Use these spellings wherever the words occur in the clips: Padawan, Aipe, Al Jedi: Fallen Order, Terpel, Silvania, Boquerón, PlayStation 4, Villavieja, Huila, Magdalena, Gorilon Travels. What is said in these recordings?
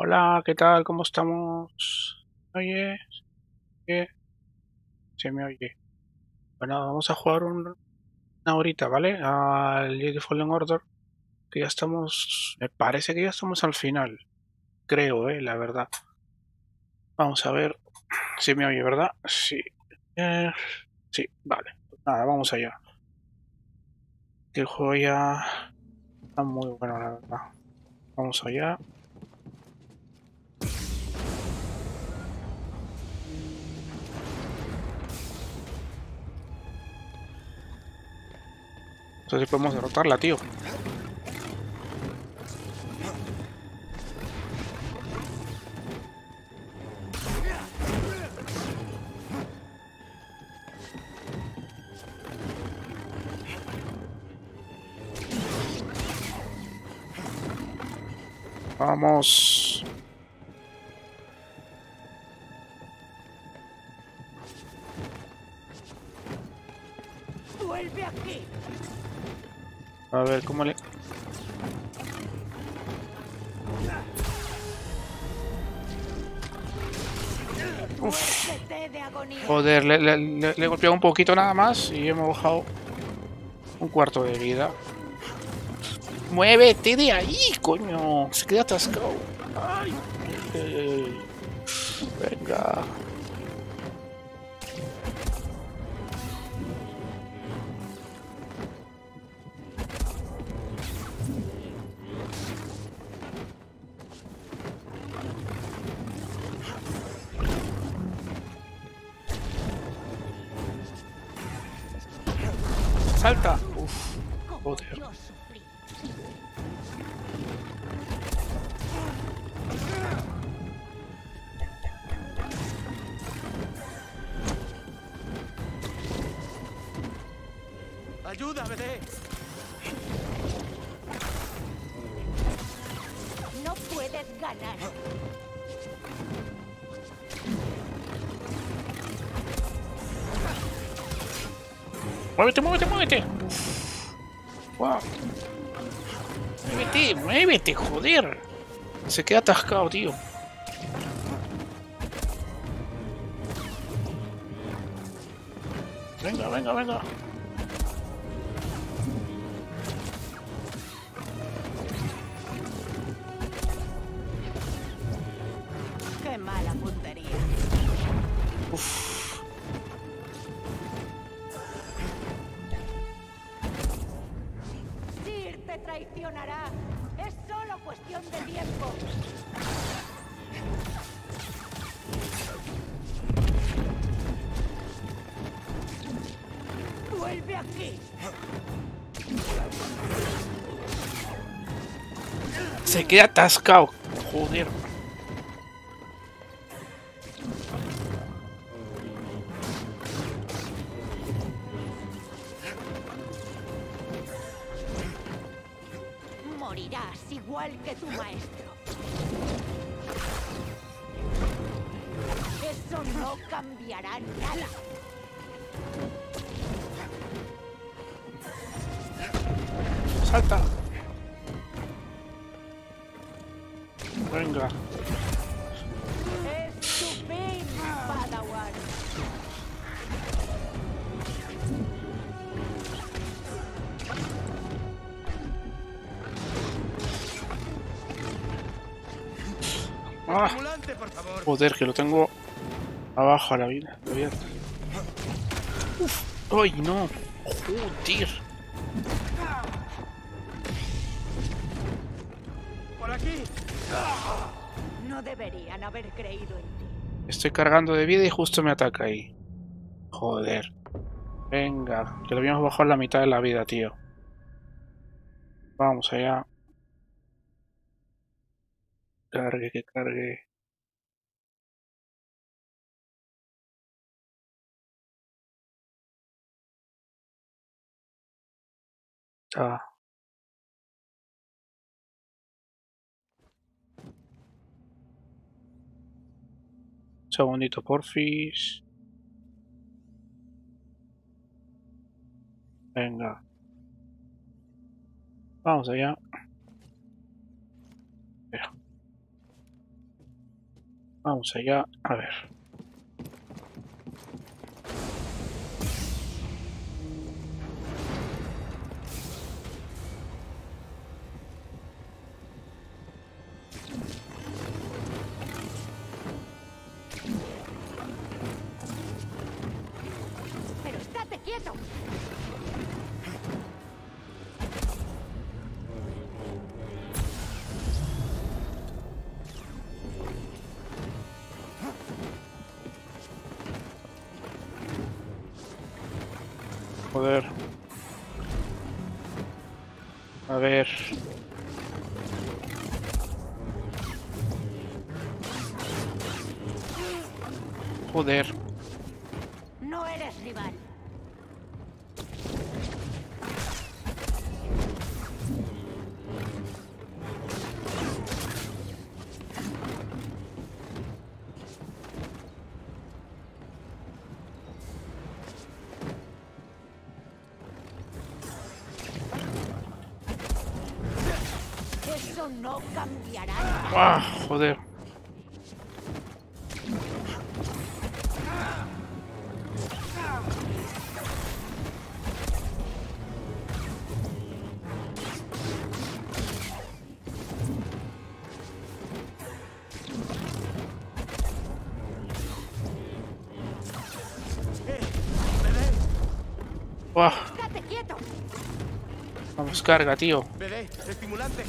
Hola, ¿qué tal? ¿Cómo estamos? Oye, se me oye. Bueno, vamos a jugar una horita, ¿vale? Al Jedi Fallen Order. Que ya estamos... Me parece que ya estamos al final. Creo, la verdad. Vamos a ver si me oye, ¿verdad? Sí. Sí, vale. Nada, vamos allá. El juego ya está muy bueno, la verdad. Vamos allá. No sé si podemos derrotarla, tío. Vamos. Vuelve aquí. A ver, ¿cómo le...? Uf. Joder, le he golpeado un poquito nada más y hemos bajado un cuarto de vida. ¡Muévete de ahí, coño! Se queda atascado. Ay, venga. Salta. Uf, joder. Ayuda, vete. No puedes ganar. Muévete, muévete, muévete. Wow. Muévete, muévete, joder. Se queda atascado, tío. Venga, venga, venga. Es solo cuestión de tiempo. Vuelve aquí. Se queda atascado. Joder. Morirás igual que tu maestro. Eso no cambiará nada. Salta. Venga. Estupendo, Padawan. Ah, joder, que lo tengo abajo a la vida abierta. Uf, ay no, joder. Por aquí. No deberían haber creído en ti. Estoy cargando de vida y justo me ataca ahí. Joder. Venga, que lo habíamos bajado a la mitad de la vida, tío. Vamos allá. Cargue, que cargue. Ah. Un segundito, porfis. Venga. Vamos allá. Vamos allá, a ver. Joder. A ver. Joder. No eres rival. No cambiará. Ah, joder. Ah. Vamos, carga, tío. Bebé, estimulante.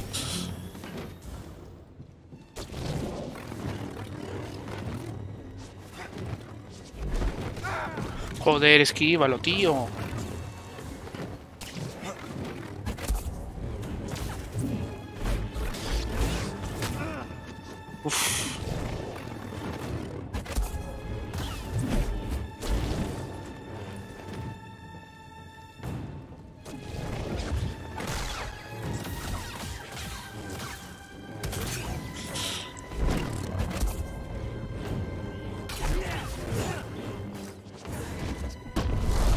Joder, esquívalo, tío. Uf.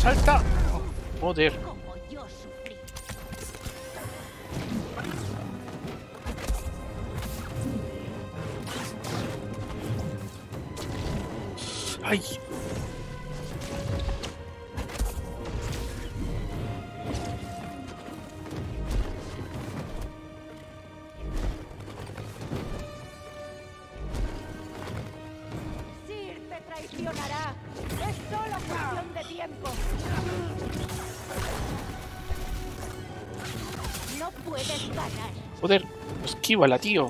¡Salta! ¡Joder! ¡Ay! Joder, esquívala, tío.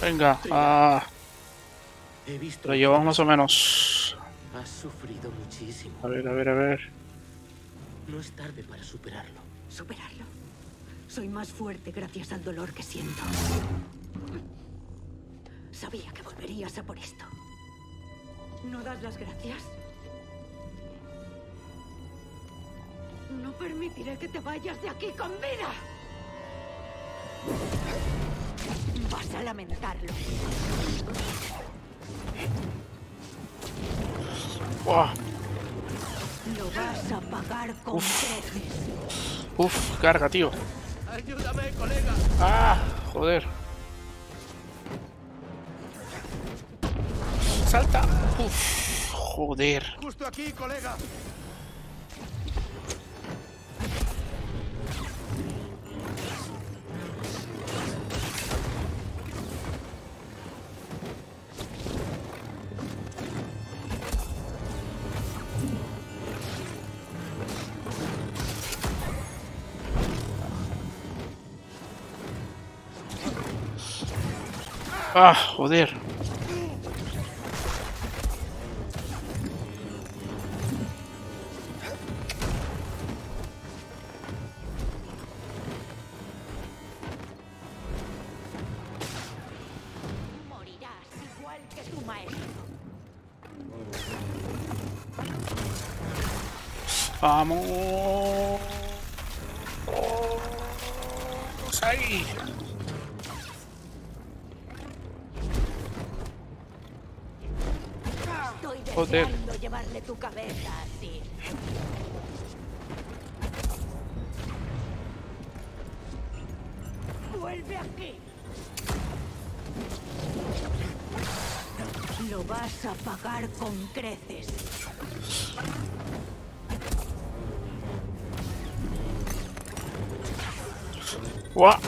Venga, ah, lo llevamos más o menos. Has sufrido muchísimo. A ver. No es tarde para superarlo. ¿Superarlo? Soy más fuerte gracias al dolor que siento. Sabía que volverías a por esto. ¿No das las gracias? No permitiré que te vayas de aquí con vida. Vas a lamentarlo. Wow. Lo vas a pagar con creces. Uf, carga, tío. Ayúdame, colega. Ah, joder. Salta. Uf, joder. Justo aquí, colega. Ah, joder. Morirás igual que tu maestro. Vamos. ¡Vamos ahí! Estoy deseando llevarle tu cabeza así. ¡Vuelve aquí! Lo vas a pagar con creces. ¡Guau!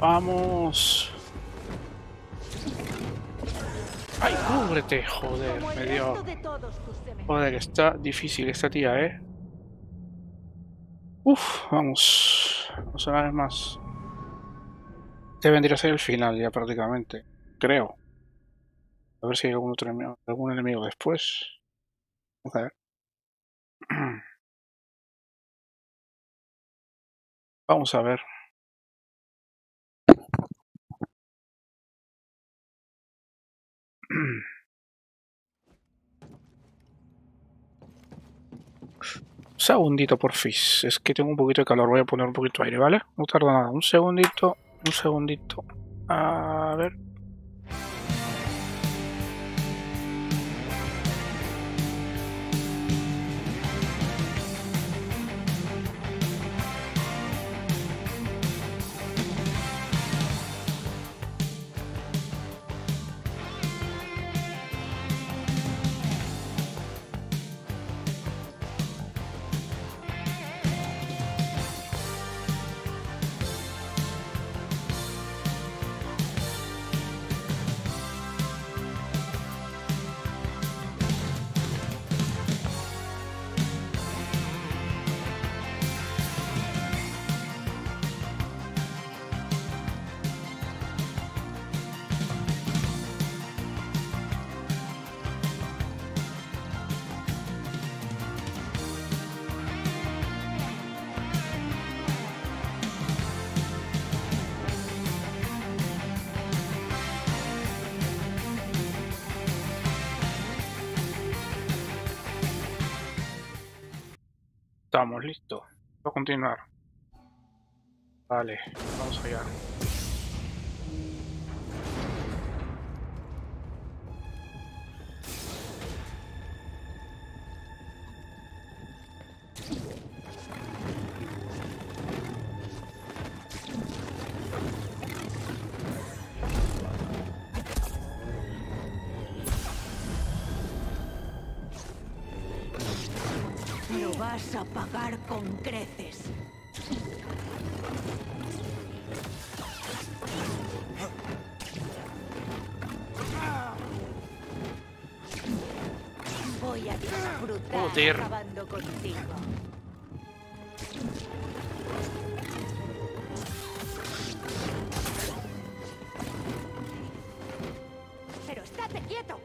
¡Vamos! ¡Ay, cúbrete! Joder, me dio... Joder, está difícil esta tía, ¿eh? Uf, vamos. Vamos una vez más. Este vendría a ser el final ya prácticamente. Creo. A ver si hay algún otro enemigo, algún enemigo después. Vamos a ver. Vamos a ver. Un segundito, porfis. Es que tengo un poquito de calor. Voy a poner un poquito de aire, ¿vale? No tarda nada. Un segundito. Un segundito. A ver. Estamos listos. Voy a continuar. Vale, vamos allá. Vas a pagar con creces. Voy a disfrutar acabando contigo. Pero estate quieto.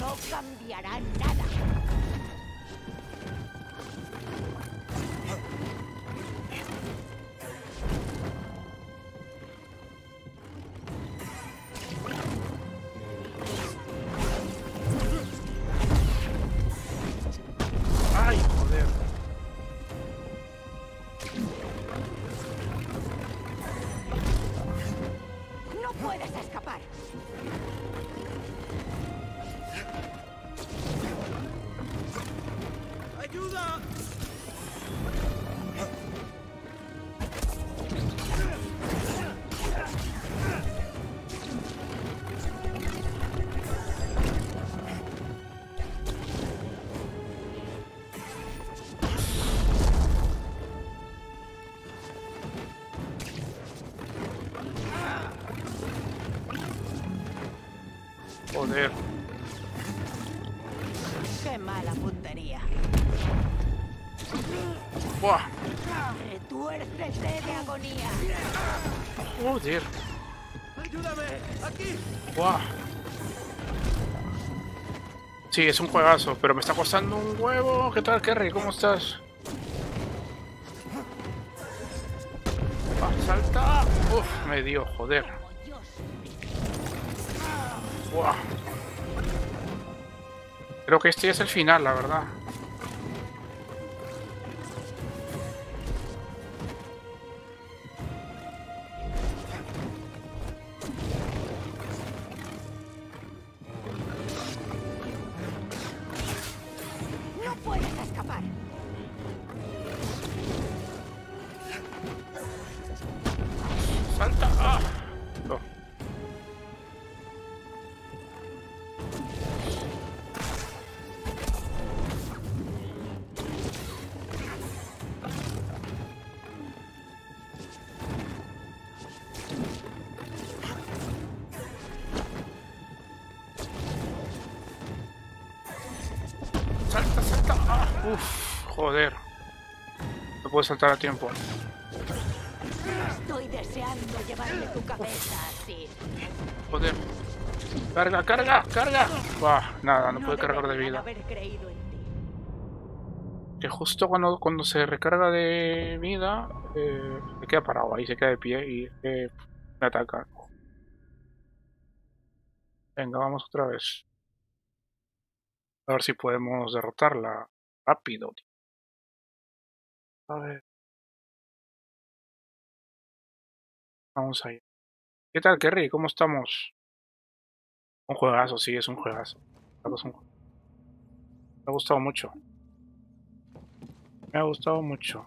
No cambiará nada. Ay, joder. No puedes escapar. ¡Ayuda! joder. Qué mala puntería. Buah. Retuércete de agonía. Joder. Ayúdame, aquí. Buah. Sí, es un juegazo, pero me está costando un huevo. ¿Qué tal, Kerry? ¿Cómo estás? Ah, salta. Uf, me dio, joder. Buah. Creo que este es el final, la verdad. Uff, joder. No puedo saltar a tiempo. Estoy deseando llevarle tu cabeza así. Joder. Carga, carga, carga. Bah, nada, no puede cargar de vida. Que justo cuando se recarga de vida, se queda parado ahí, se queda de pie y me ataca. Venga, vamos otra vez. A ver si podemos derrotarla. Rápido, tío. A ver. Vamos allá. ¿Qué tal, Kerry? ¿Cómo estamos? Un juegazo, sí, es un juegazo. Me ha gustado mucho. Me ha gustado mucho.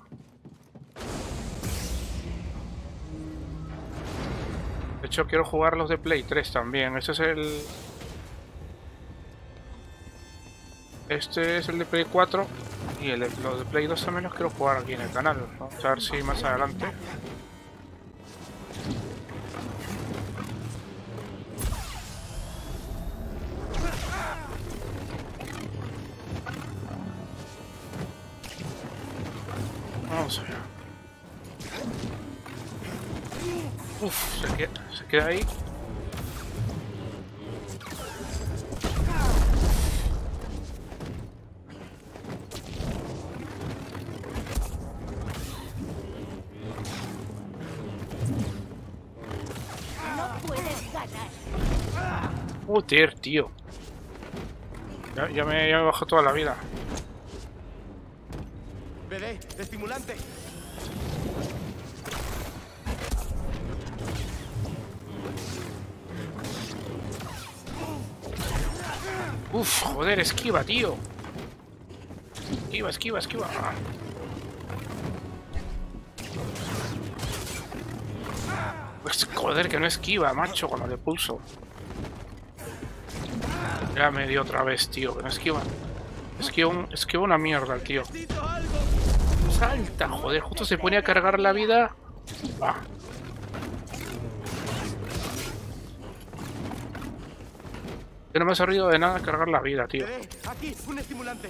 De hecho, quiero jugar los de Play 3 también. Ese es el... Este es el de Play 4 y los de Play 2 también los quiero jugar aquí en el canal. Vamos a ver si más adelante. Vamos allá. Uff, se queda ahí. Joder, tío. Ya me bajó toda la vida. Bebé, estimulante. Uf, joder, esquiva, tío. Esquiva. Pues, joder, que no esquiva, macho, cuando le pulso. Ya me dio otra vez, tío, que no esquiva. Esquiva una mierda, tío. Salta, joder, justo se pone a cargar la vida. Ah. Que no me ha servido de nada cargar la vida, tío. Aquí, un estimulante.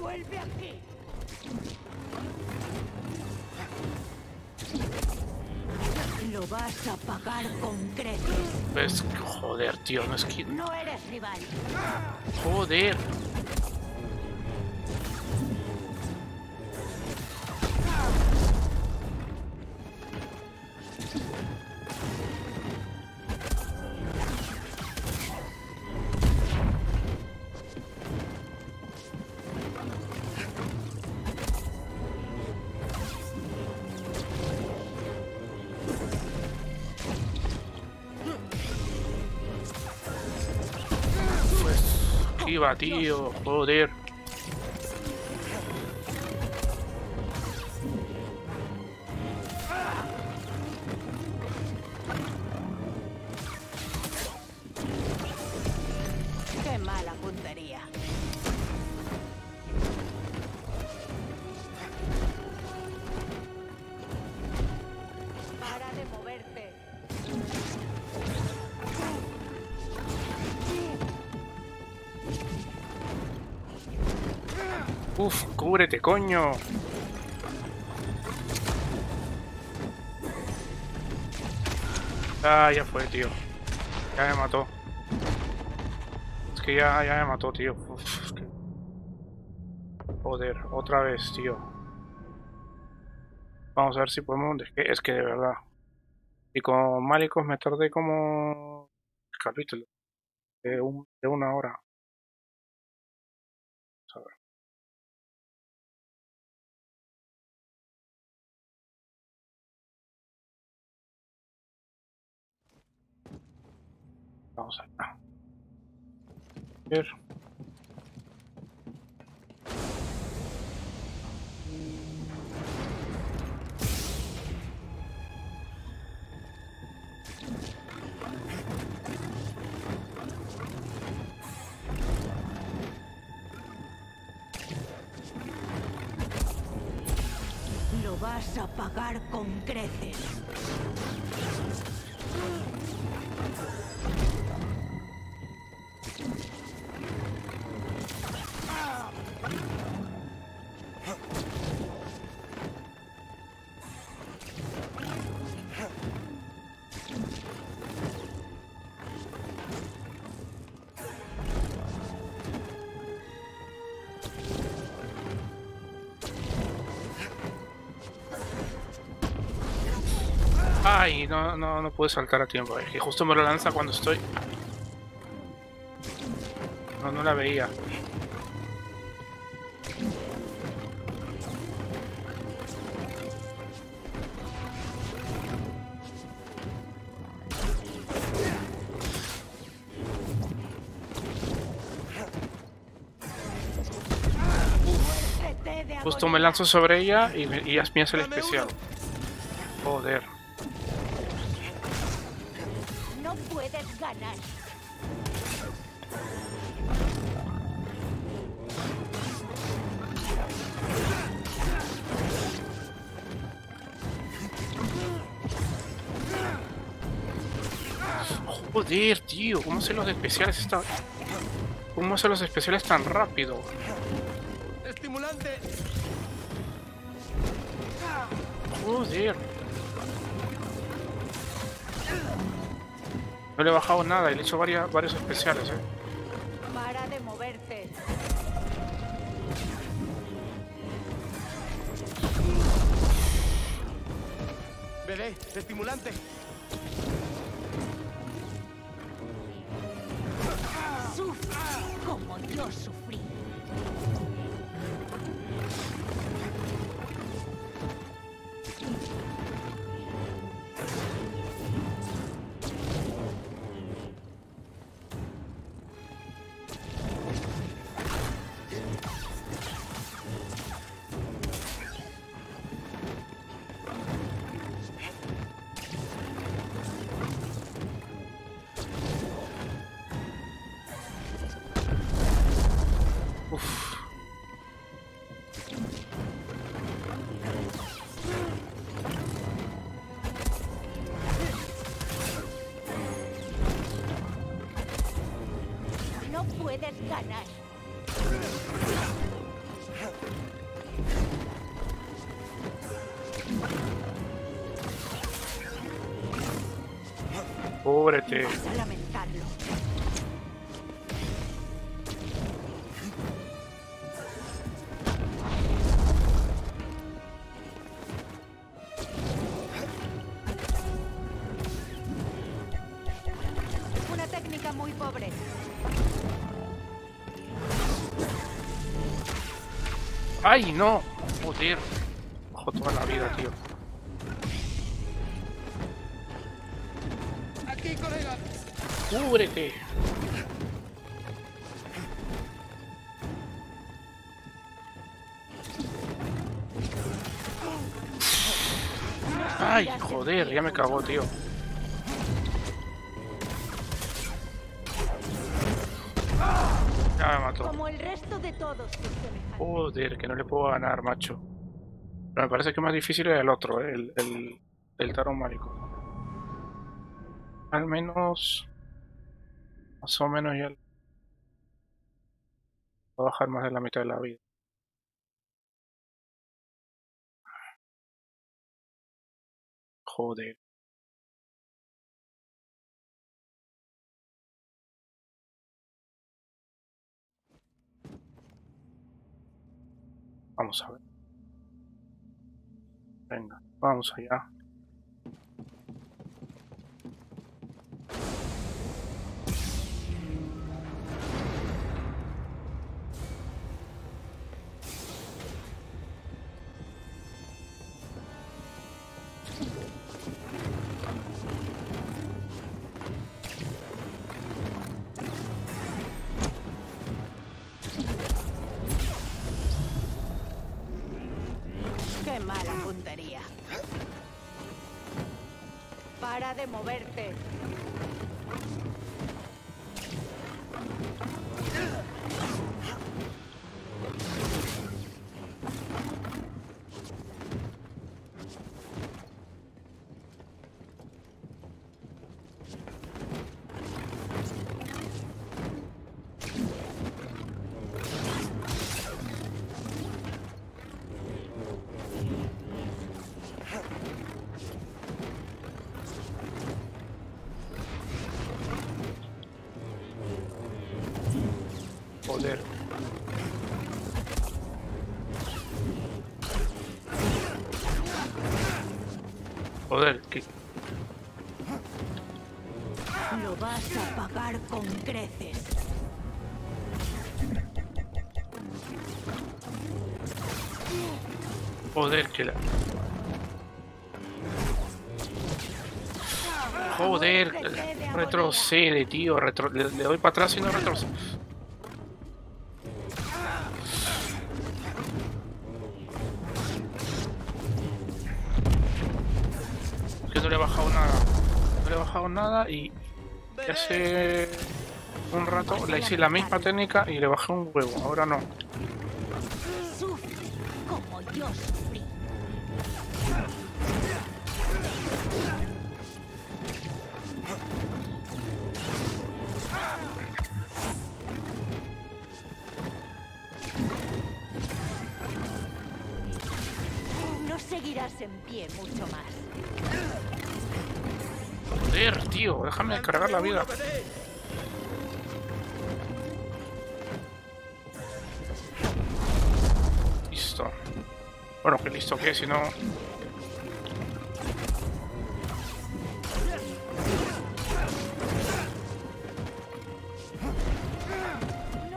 Vuelve aquí. Lo vas a pagar con creces. Pues, joder, tío, no es que... No eres rival. Joder. Tío, joder. Qué mala puntería. Para de moverte. Uf, cúbrete, coño. Ah, ya fue, tío. Ya me mató. Es que ya me mató, tío. Uf, es que... Joder, otra vez, tío. Vamos a ver si podemos... Es que de verdad. Y con Malicos me tardé como... El capítulo. De una hora. A ver. Vamos allá. Ver. Lo vas a pagar con creces. Ay, no pude saltar a tiempo. Es que justo me lo lanza cuando estoy... No la veía. Justo me lanzo sobre ella y ya me hace el especial. Joder. Joder, tío, ¿cómo hacen los especiales tan... ¿Cómo hacen los especiales tan rápido? Estimulante. Joder. No le he bajado nada y le he hecho varios especiales, Para de moverte. Veré, estimulante. Sufrí como yo sufrí. Cúbrete. Una técnica muy pobre. ¡Ay, no! Joder. Ojo toda la vida, tío. Aquí, colega. ¡Cúbrete! ¡Ay, joder! Ya me cagó, tío. Ya me mató. Como el resto de todos. Joder, que no le puedo ganar, macho. Pero me parece que más difícil es el otro, el tarot mágico. Al menos... Más o menos ya... Va a bajar más de la mitad de la vida. joder. Vamos a ver. Venga, vamos allá. De moverte. Joder, que... Lo vas a pagar con creces. Joder, que la... Joder, retrocede, tío. Le doy para atrás y no retrocede. Nada, y hace un rato le hice la misma técnica y le bajé un huevo, ahora no. No seguirás en pie mucho más. Joder, tío, déjame descargar la vida. Listo. Bueno, que listo que si no...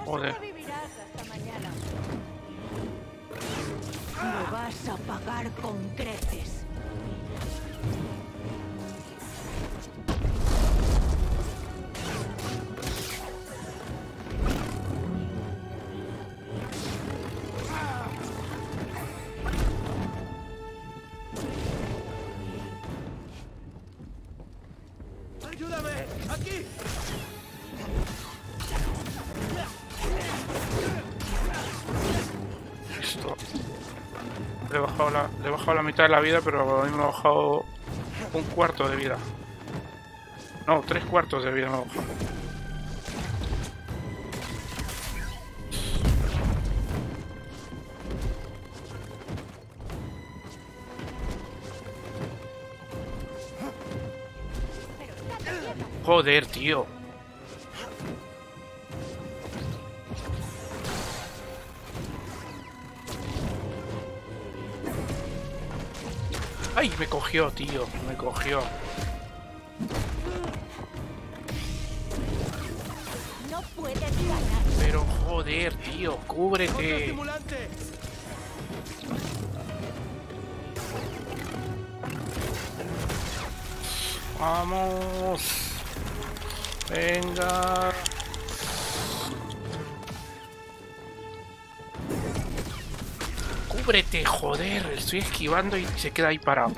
Joder. Lo vas a pagar con creces. Le he bajado la mitad de la vida, pero a mí me ha bajado un cuarto de vida. No, 3 cuartos de vida me ha bajado. Joder, tío. ¡Ay! Me cogió, tío. Me cogió. No puedes ganar. Pero joder, tío. Cúbrete. Vamos. Venga. ¡Cúbrete, joder! Estoy esquivando y se queda ahí parado.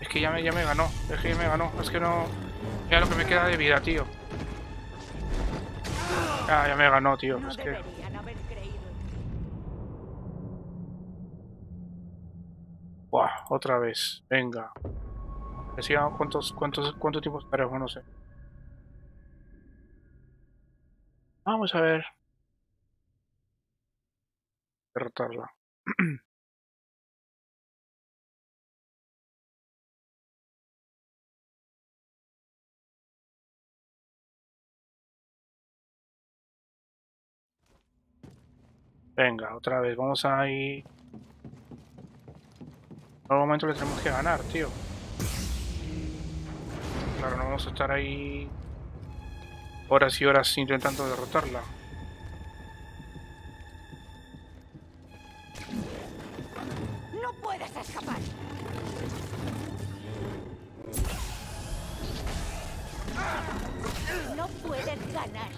Es que ya me ganó. Es que ya me ganó. Es que no... Mira lo que me queda de vida, tío. Ah, ya me ganó, tío. Es que... Buah, otra vez. Venga. Decía, ¿cuánto tiempo esperamos? No sé. Vamos a ver. Derrotarla. Venga, otra vez, vamos a ir... En algún momento le tenemos que ganar, tío. Claro, no vamos a estar ahí horas y horas intentando derrotarla. No puedes escapar. No puedes ganar.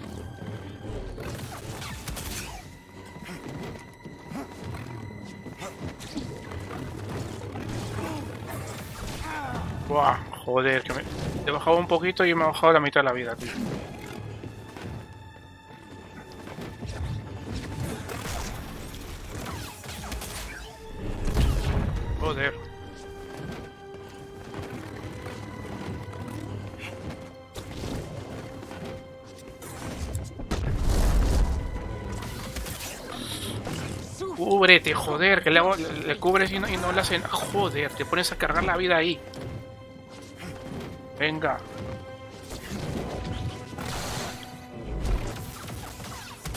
Buah, joder, que me he bajado un poquito y me ha bajado la mitad de la vida, tío. Joder. Cúbrete, joder, que le cubres y no le hacen... Joder, te pones a cargar la vida ahí. Venga.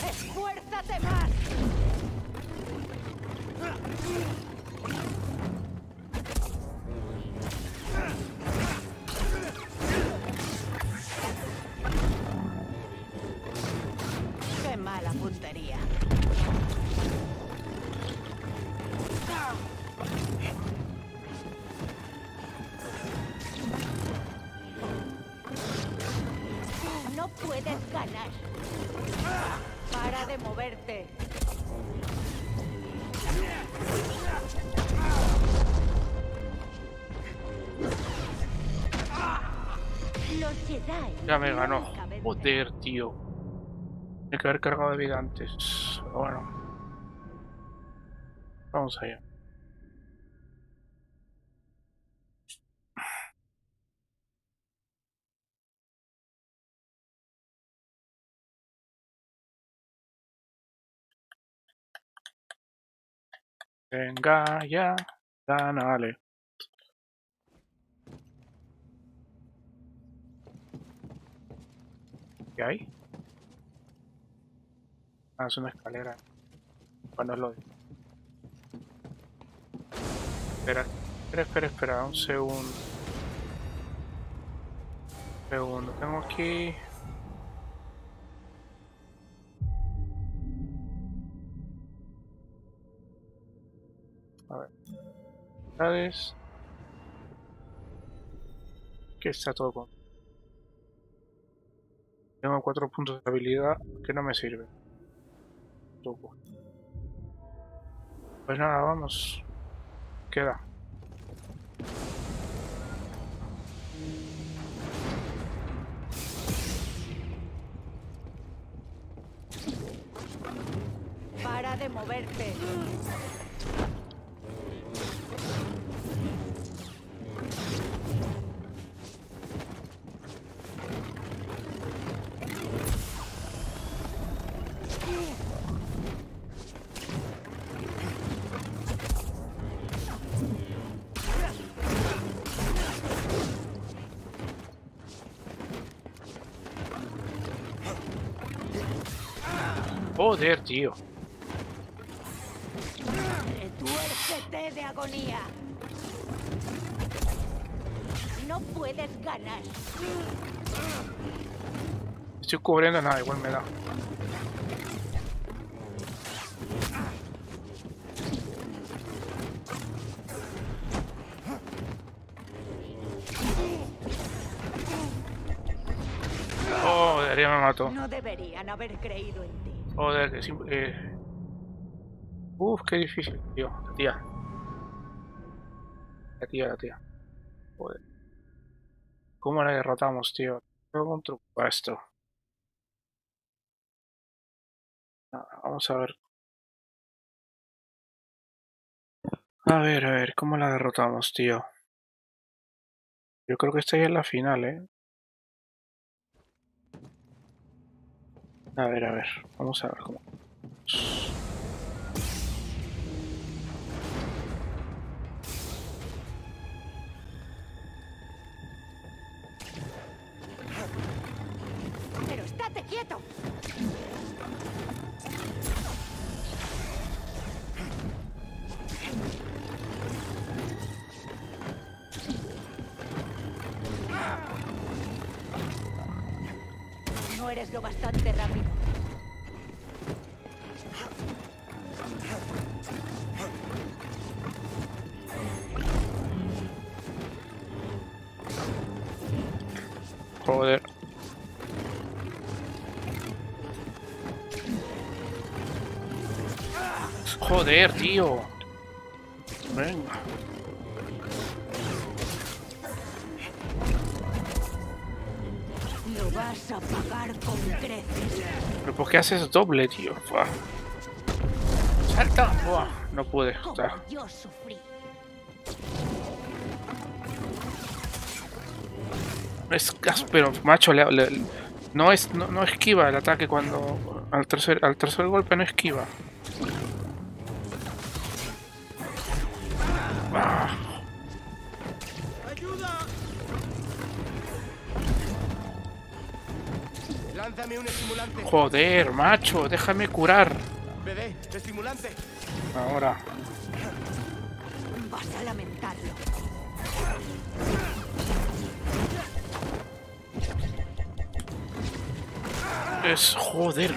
Esfuérzate más. Qué mala puntería. Puedes ganar. Para de moverte. Ya me ganó. Joder, tío. Tiene que haber cargado de vida antes. Pero bueno. Vamos allá. Venga, ya, dale. ¿Qué hay? Ah, es una escalera. Cuando lo digo. Espera, un segundo. Tengo aquí... A ver. ¿Sabes? Que está todo con... Tengo 4 puntos de habilidad que no me sirven. Pues nada, vamos. Queda. Para de moverte. Joder, tío. Retuércete de agonía. No puedes ganar. Estoy cubriendo nada, igual me da. Joder, ya me mató. No deberían haber creído en ti. Joder, que simple... Uf, qué difícil, tío. La tía. Joder. ¿Cómo la derrotamos, tío? Tengo un truco para esto. Nada, vamos a ver. A ver, ¿cómo la derrotamos, tío? Yo creo que esta ya es la final, ¿eh? A ver, vamos a ver cómo... ¡Pero estate quieto! eres lo bastante rápido. Joder. Joder, tío. Venga. Lo vas a pagar con creces. Pero ¿por qué haces doble, tío? Buah. Salta. Buah. No puede. Está. Yo sufrí. Es áspero, macho. No esquiva el ataque cuando al tercer golpe no esquiva. Joder, macho, déjame curar. Ahora. Vas a lamentarlo. Es joder.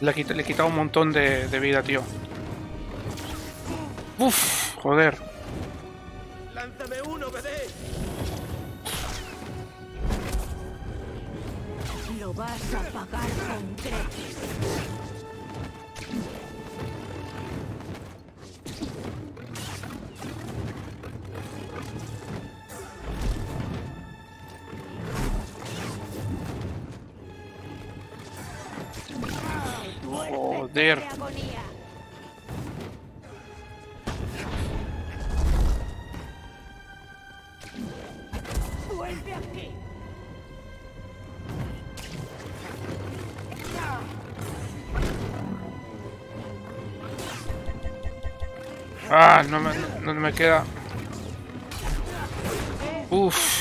Le he quitado un montón de vida, tío. Uff, joder. Lánzame uno, bebé. Lo vas a pagar con creces. Joder. Vuelve aquí. Ah, no me queda. Uff.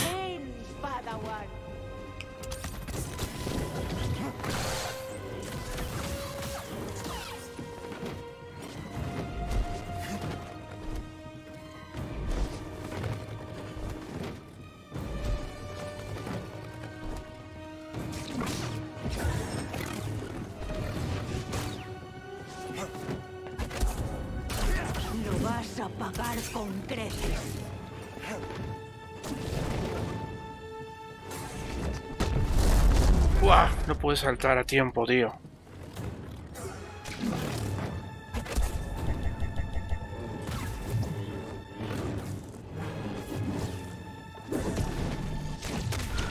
No puedes saltar a tiempo, tío.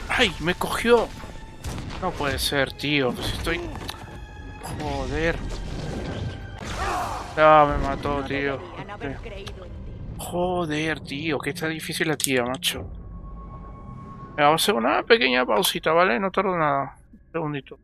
¡Ay! ¡Me cogió! No puede ser, tío. Pues estoy... Joder. No, me mató, tío. Joder, tío. Que está difícil la tía, macho. Vamos a hacer una pequeña pausita, ¿vale? No tardo nada. Segundito.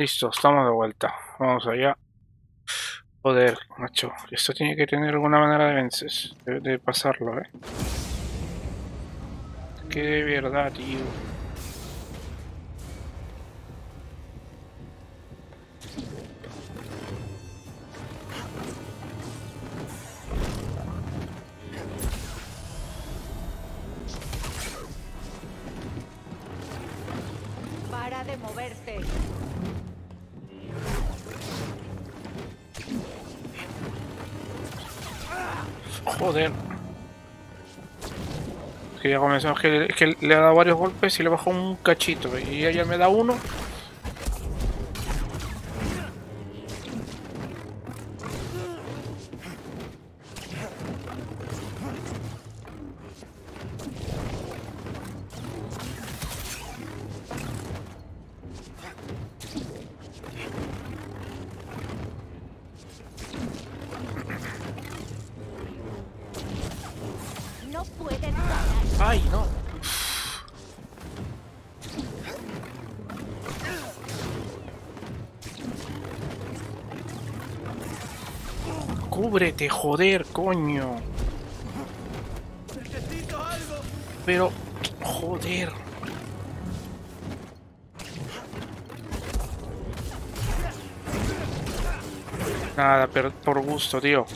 Listo, estamos de vuelta. Vamos allá. Joder, macho. Esto tiene que tener alguna manera de vencer. De pasarlo, ¿eh? Que de verdad, tío. Para de moverte. Joder. Es que ya comenzamos, es que le ha dado varios golpes y le he bajado un cachito. Y ella me da uno. ¡Ay, no! ¡Cúbrete, joder, coño! ¡Necesito algo! Pero... ¡joder! Nada, pero por gusto, tío.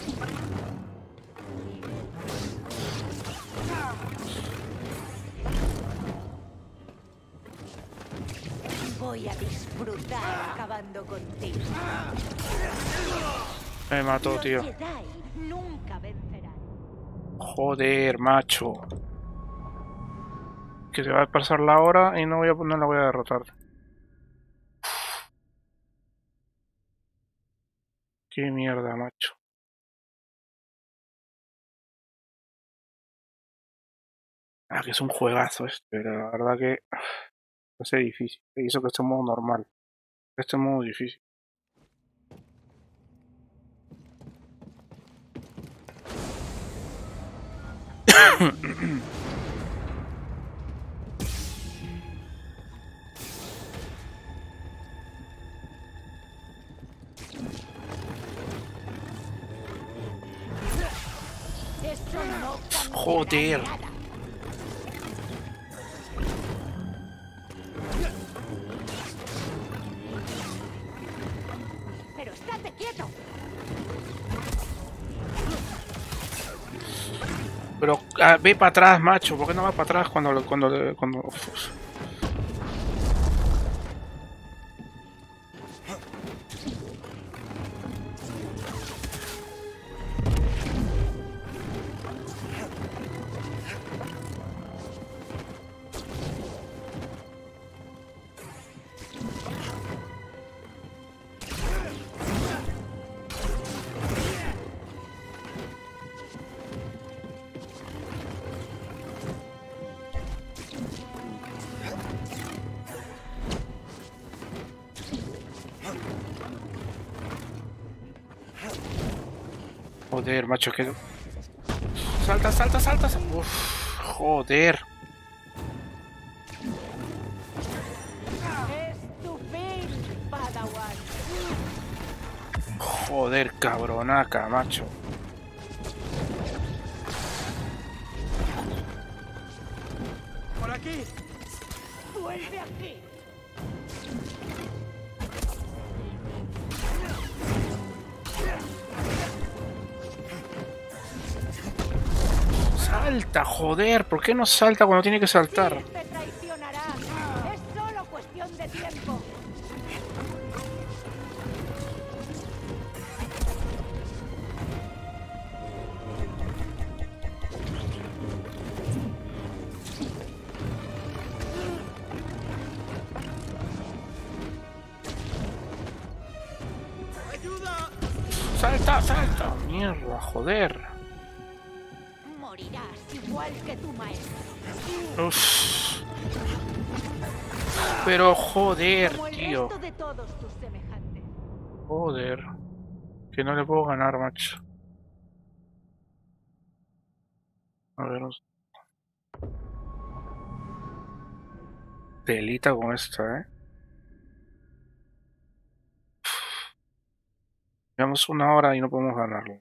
Me mató, tío. Joder, macho. Que se va a pasar la hora y no la voy a derrotar. Qué mierda, macho. Ah, que es un juegazo este, pero la verdad que... va a ser difícil. Y eso que este modo normal. Este modo difícil. Joder. Pero estate quieto. Pero ve para atrás, macho. ¿Por qué no va para atrás cuando... Joder, macho, que... ¡Salta, salta, salta! Uf, ¡joder! ¡Joder, cabronaca, macho! ¡Por aquí! ¡Vuelve aquí! Salta, joder, ¿por qué no salta cuando tiene que saltar? Sí, te traicionará. Es solo cuestión de tiempo. ¡Ayuda! Salta, salta, mierda, joder. Igual que tu maestro. Uf. Pero joder, tío. Joder. Que no le puedo ganar, macho. A ver, no sé. Delita con esta, eh. Uf. Llevamos una hora y no podemos ganarlo.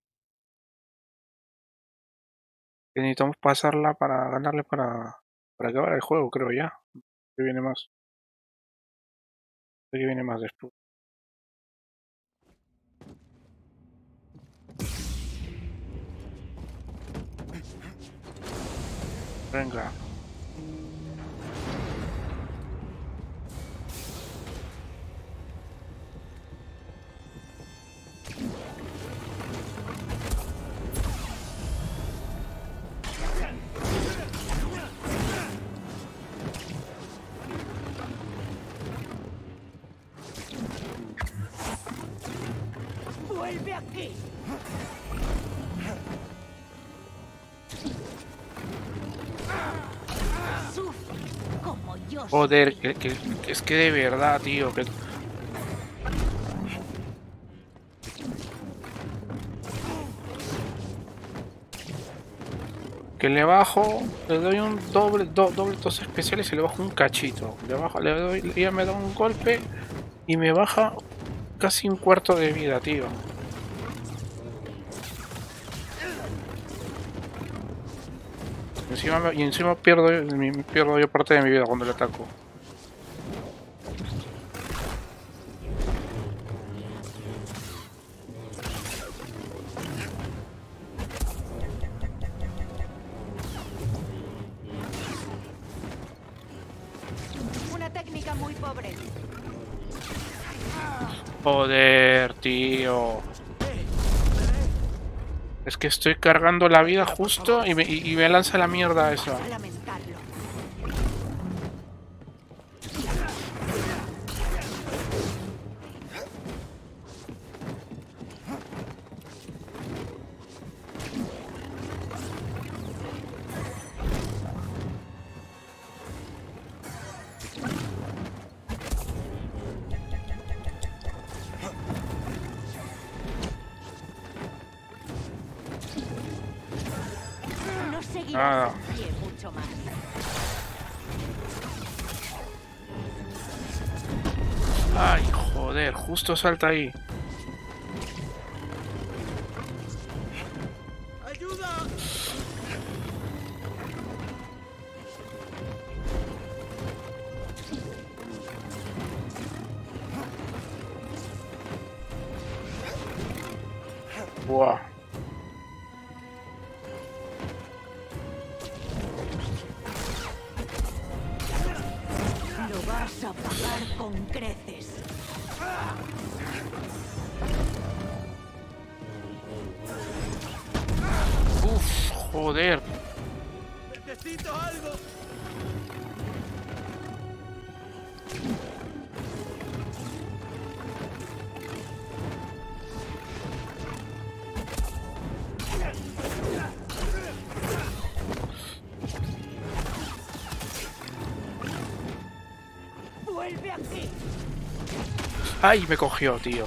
Necesitamos pasarla para ganarle para acabar el juego, creo ya. Que viene más. Que viene más después. Venga. aquí. Joder, es que de verdad, tío, que... Que le bajo, le doy un doble tos especiales y le bajo un cachito. Le bajo, le doy, ya me da un golpe y me baja casi un cuarto de vida, tío. Y encima pierdo yo parte de mi vida cuando le ataco. Joder, tío. Es que estoy cargando la vida justo y me lanza la mierda esa. Ah. Ay, joder, justo salta ahí. Ayuda. Buah. Joder. Necesito algo. Vuelve aquí. Ay, me cogió, tío.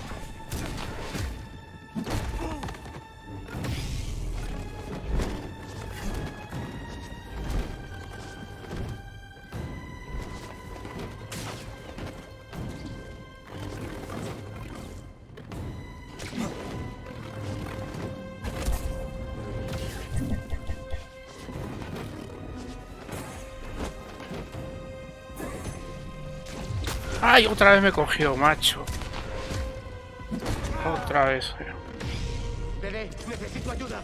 ¡Ay! Otra vez me cogió, macho. Otra vez. Bebé, necesito ayuda.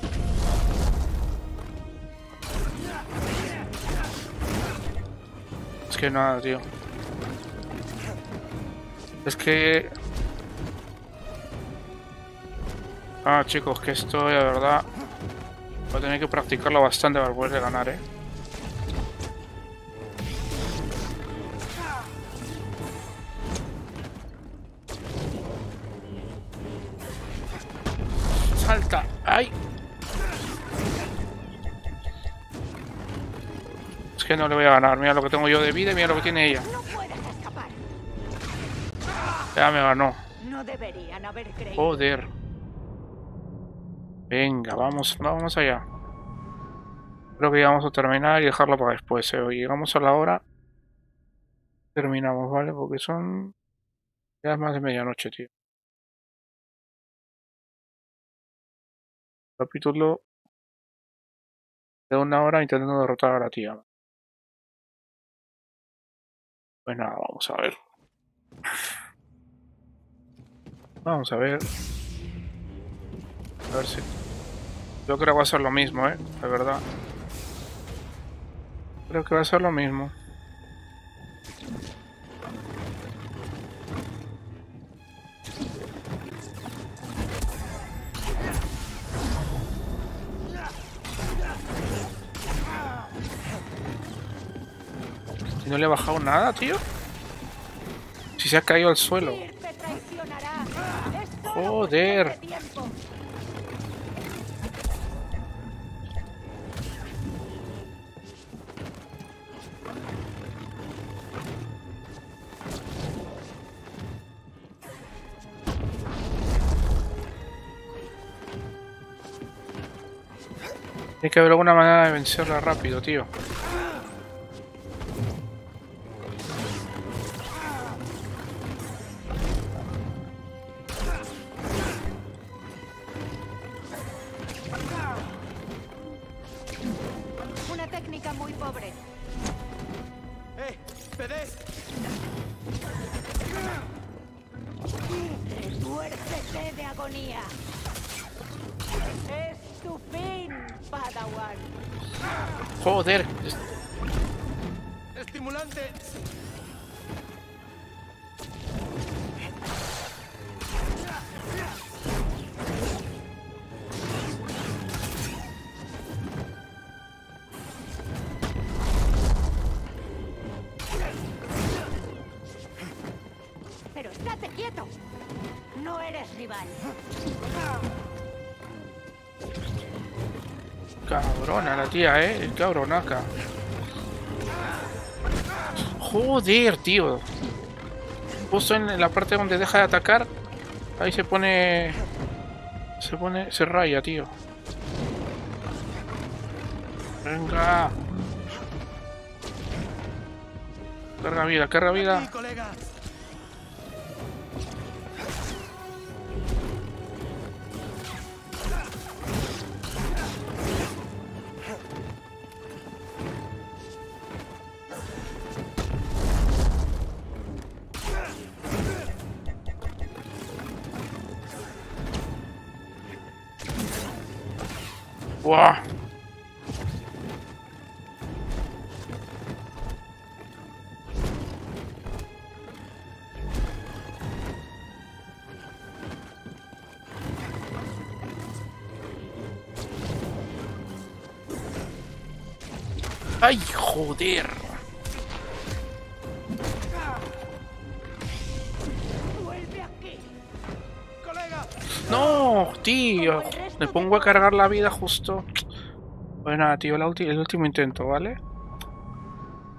Es que nada, tío. Es que... Ah, chicos, que esto, de verdad... Voy a tener que practicarlo bastante para poder ganar, ¿eh? Salta, ay. Es que no le voy a ganar. Mira lo que tengo yo de vida y mira lo que tiene ella. Ya me ganó. Joder. Venga, vamos allá. Creo que ya vamos a terminar y dejarlo para después, ¿eh? Llegamos a la hora. Terminamos, ¿vale? Porque son... Ya es más de medianoche, tío. Capítulo de 1 hora intentando derrotar a la tía. Pues nada, vamos a ver. Vamos a ver. A ver si... Yo creo que va a ser lo mismo, la verdad. Creo que va a ser lo mismo. No le he bajado nada, tío. Si se ha caído al suelo. Joder. Tiene que haber alguna manera de vencerla rápido, tío. Tía, el cabronaca. Joder, tío. Justo en la parte donde deja de atacar, ahí se raya, tío. Venga. Carga vida, carga vida. Wow. ¡Ay, joder! Vuelve aquí. ¡Colega! No, tío. Le pongo a cargar la vida justo. Pues nada, tío, el último intento, ¿vale?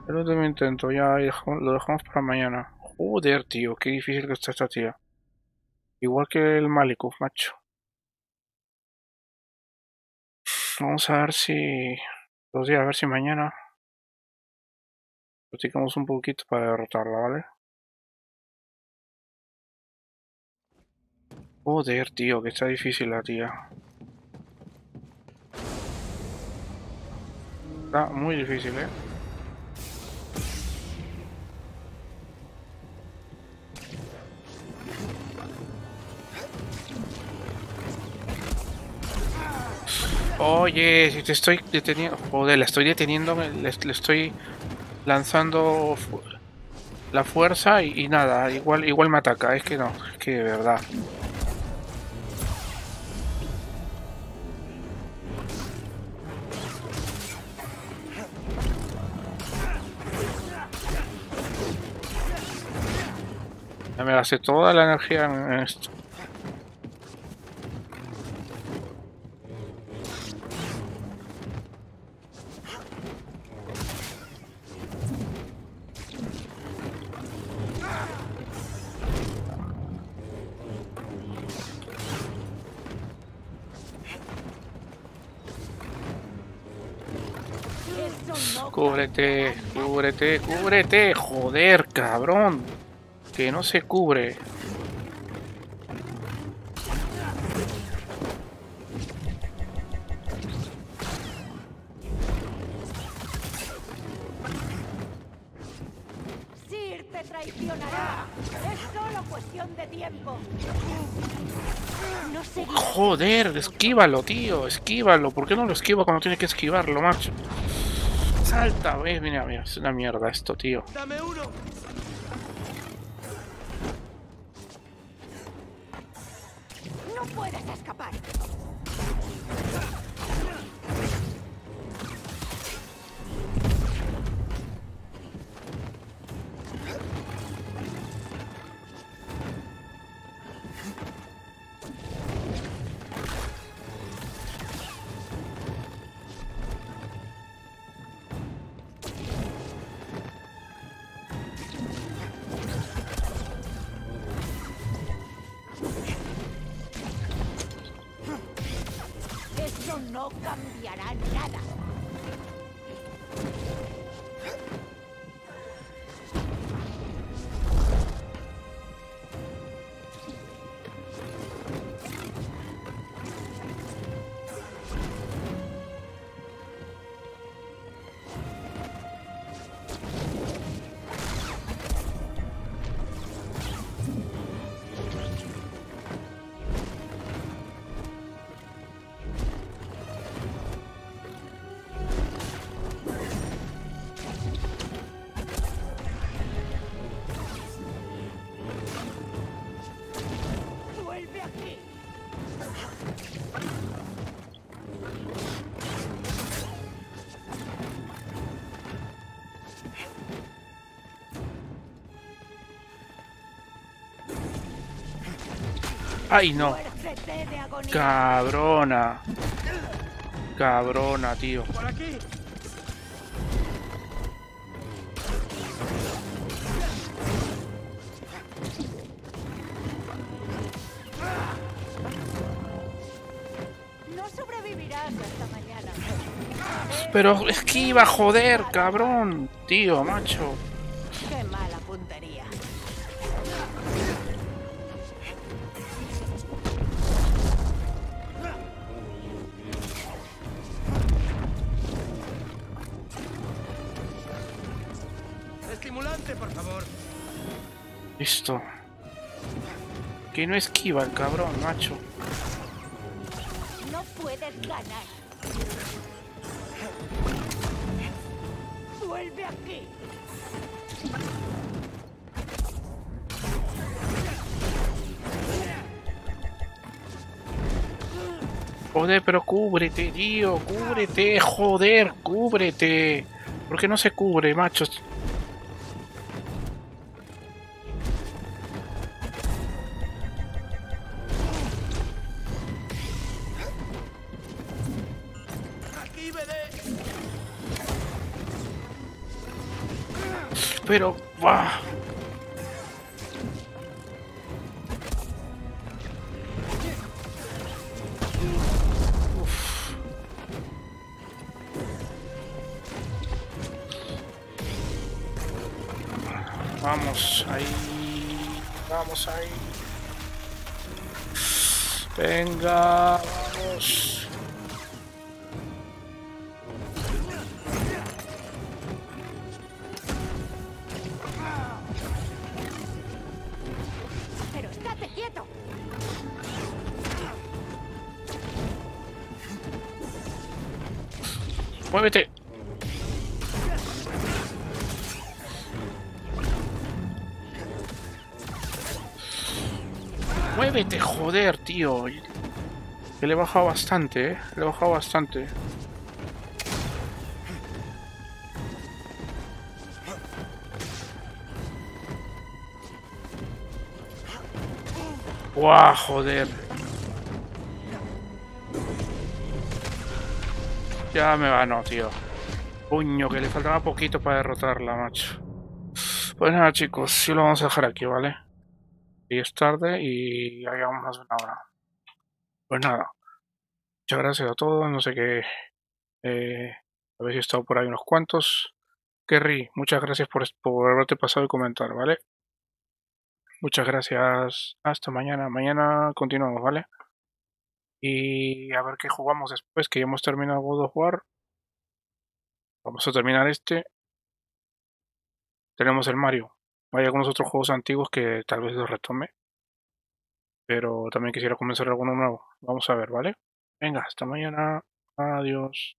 El último intento, ya lo dejamos para mañana. Joder, tío, qué difícil que está esta tía. Igual que el Malikov, macho. Vamos a ver si... 2 días, a ver si mañana... practicamos un poquito para derrotarla, ¿vale? Joder, tío, que está difícil la tía. Está muy difícil, ¿eh? Oye, si te estoy deteniendo... Joder, la estoy deteniendo, le estoy lanzando la fuerza y nada, igual me ataca. Es que no, es que de verdad... Me gasté toda la energía en esto. Cúbrete, cúbrete, cúbrete, joder, cabrón. Que no se cubre. Sir te traicionará. Es solo cuestión de tiempo. No sé. Joder, esquívalo, tío. Esquívalo. ¿Por qué no lo esquiva cuando tiene que esquivarlo, macho? Salta, ves. Mira, mira. Es una mierda esto, tío. Dame uno. No cambiará aliada. Ay, no. Cabrona. Cabrona, tío. No sobrevivirás hasta mañana. Pero esquiva, joder, cabrón. Tío, macho. Qué mala puntería. Listo. Que no esquiva el cabrón, macho. No puedes ganar. Vuelve aquí. Joder, pero cúbrete, tío. Cúbrete, joder, cúbrete. ¿Por qué no se cubre, macho? Pero ¡buah! Uf. Vamos ahí, vamos ahí. Venga, vamos. Muévete. Muévete, joder, tío. Que le he bajado bastante, le he bajado bastante. Guau, joder. Ya me ganó, tío. Puño, que le faltaba poquito para derrotarla, macho. Pues nada, chicos, sí lo vamos a dejar aquí, ¿vale? Y es tarde y ya llevamos más de una hora. Pues nada. Muchas gracias a todos, no sé qué... habéis estado por ahí unos cuantos. Kerry, muchas gracias por haberte pasado y comentar, ¿vale? Muchas gracias. Hasta mañana. Mañana continuamos, ¿vale? Y a ver qué jugamos después, que ya hemos terminado God of War. Vamos a terminar este. Tenemos el Mario. Hay algunos otros juegos antiguos que tal vez los retome. Pero también quisiera comenzar alguno nuevo. Vamos a ver, ¿vale? Venga, hasta mañana. Adiós.